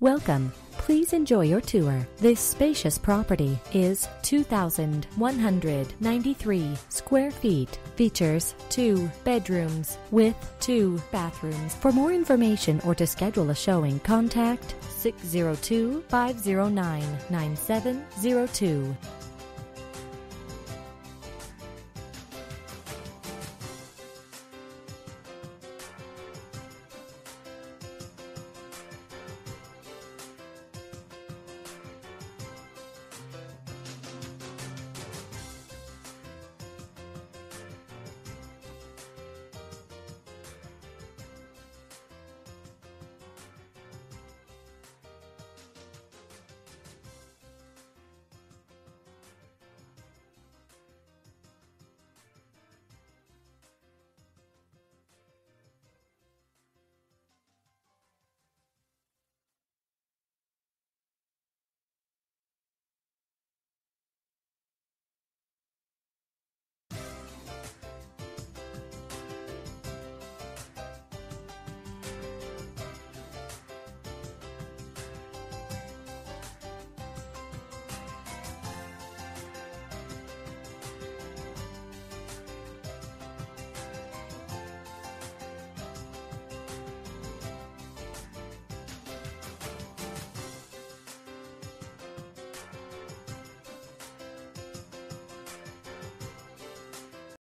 Welcome. Please enjoy your tour. This spacious property is 2,193 square feet. Features 2 bedrooms with 2 bathrooms. For more information or to schedule a showing, contact 602-509-9702.